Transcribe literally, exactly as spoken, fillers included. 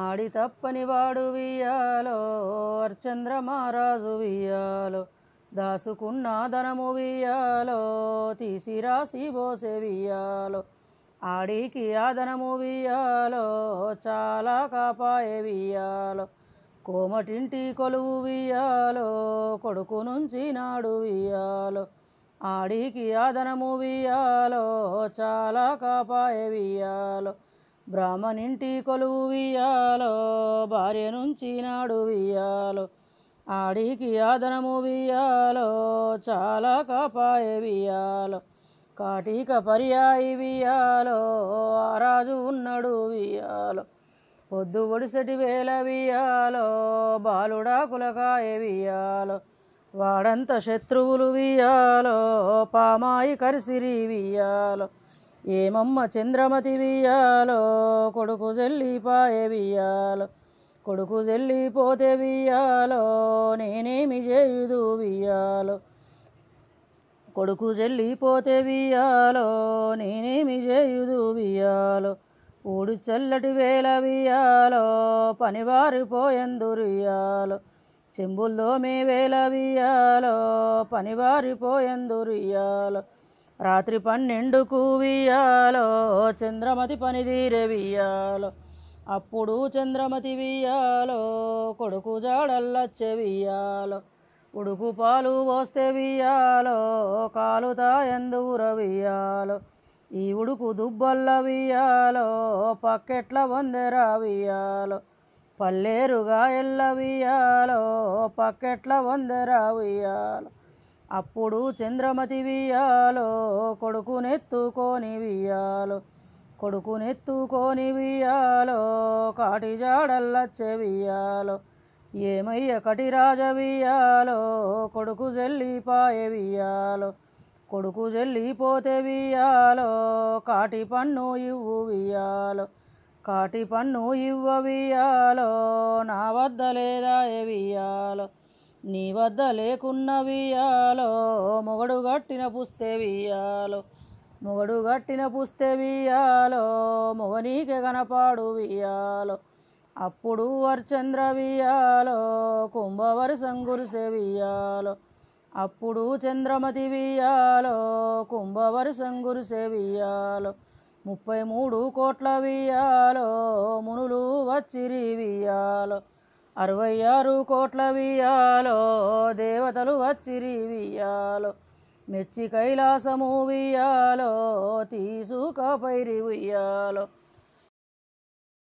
ఆడి తప్పని వాడు వియాలో హరిశ్చంద్ర మహారాజు వియాలో దాసుకున్న ధనము వియాలో తీసి రాసి బోసే వియాలో ఆడికి ఆ ధనము వియాలో చాలా కాపాయే వియాలో కోమటింటి కొలువు వియాలో కొడుకు నుంచి నాడు వియాలో ఆడికి ఆ ధనము వియాలో చాలా కాపాయే వియాలో బ్రాహ్మణింటి కొలువు వియాలో భార్య నుంచి నాడు వియాలో ఆడికి ఆదనము వియాలో చాలా కాపాయే వియాలో కాటిక పర్యాయి వియాలో రాజు ఉన్నాడు వియాలో పొద్దు ఒడిసెటి వేల వియాలో బాలుడా కులకాయే వియాలో వాడంత శత్రువులు వియాలో పామాయి కరిసిరి వియాలో ఏమమ్మ చంద్రమతి వియాలో కొడుకు చెల్లిపాయే వియాలో కొడుకు చెల్లిపోతే వియాలో నేనేమి చేయుదు వియాలో కొడుకు చెల్లిపోతే వియాలో నేనేమి చేయుదు వియాలో ఊడు చల్లటి వేల వియాలో పనివారిపోయందురియాలో చెంబుల్లో మే వేల వియాలో పనివారిపోయందురియాలో రాత్రి పన్నెండుకు వియాలో చంద్రమతి పనిదీరే వియాలో అప్పుడు చంద్రమతి వియాలో కొడుకు జాడల్లచ్చే వియాలో ఉడుకు పాలు పోస్తే వియాలో కాలుతాయందూర వియాలో ఈ ఉడుకు దుబ్బల్ల వియాలో పక్కెట్ల వందెరా వియాలో పల్లేరుగా ఎల్ల వియాలో పక్కెట్ల వందెరా వియాలో అప్పుడు చంద్రమతి వియాలో కొడుకునెత్తుకొని వియాలో కొడుకునెత్తుకొని వియాలో కాటి జాడల్లచ్చే వియాలో ఏమయ్య కటి రాజ వియాలో కొడుకు చెల్లిపాయే వియాలో కొడుకు చెల్లిపోతే వియాలో కాటి పన్ను ఇవ్వు వియాలో కాటి పన్ను ఇవ్వ వియాలో నా వద్ద లేదాయే వియాలో నీ వద్ద లేకున్న వియాలో మొగడు గట్టిన పుస్తే వియాలో మొగడు గట్టిన పుస్తే వియాలో మొగనీకే కనపాడు వియాలో అప్పుడు హరిశ్చంద్ర వియాలో కుంభవరి సంగురిసే వియాలో అప్పుడు చంద్రమతి వియాలో కుంభవరి సంగురిసే వియాలో ముప్పై మూడు కోట్ల వియాలో మునులు వచ్చిరి వియాలో అరవై ఆరు కోట్ల వియాలో దేవతలు వచ్చిరి వియాలో మెచ్చి కైలాసము వియాలో తీసుకపోయిరి వియాలో